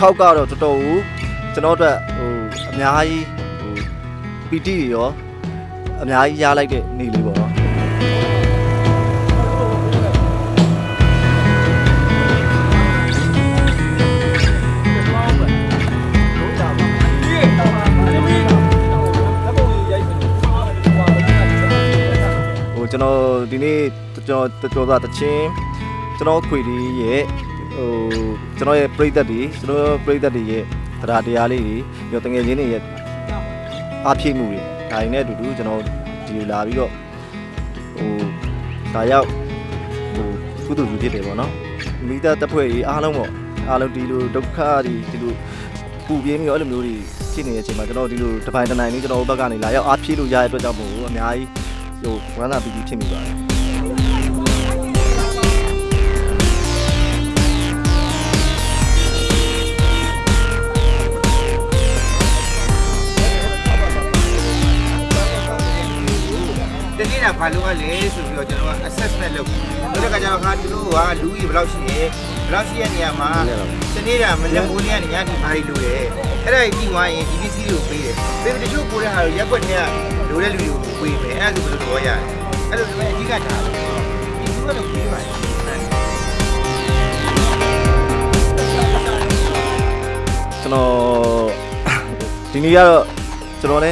Khaukaaro toto u, chano to amyai piti yo, amyai yalai de nili bo. U chano dini toto da tachim, chano kuiri ye. 저의 브레이더리, 저의 브레이더리의 드라디아리, 요등에리의 아피무리, 다이네 두두 저의 디라비로, 다야, 구두 유지되거나, 미다 답회의 아롱어, 아롱디루 독카리, 디루 부비엠이 얼음누리, 신의 제마 저의 디루 답하이다나이 저의 오바가니 라야 아피루 야에 도자무, 아이 요 완나 비디 팀이다. 발로가 레이스로 저러가 아세스멜로 저러가 저러가 들어와 루이 블라우시에니아마 저네라 말레모니아니 야니 바리루에 에라이 디와이 디비시로 빼요. 근데 저 고래하고 약권이야. 로레 루이로 빼요. 에라도 들어와야. 그래서 저게 이가 다. 이거는 그게 맞아. 저는 디니야 저러네.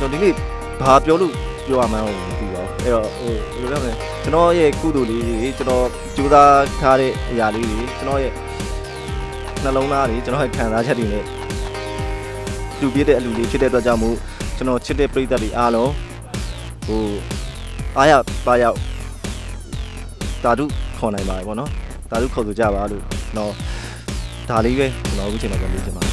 저 디니 다 뼈로 좋아하면 이거 이러면 저의 구두리 저 주다 카레 야리 저의 나롱나리 저의 간다자리네 두비의 알루리 치대다 자무 저 치대 프리다리 아로 아야 바야 다루 코나이 마이보노 다루 코도 자바루 너 다리에 너 우체나 걸리지마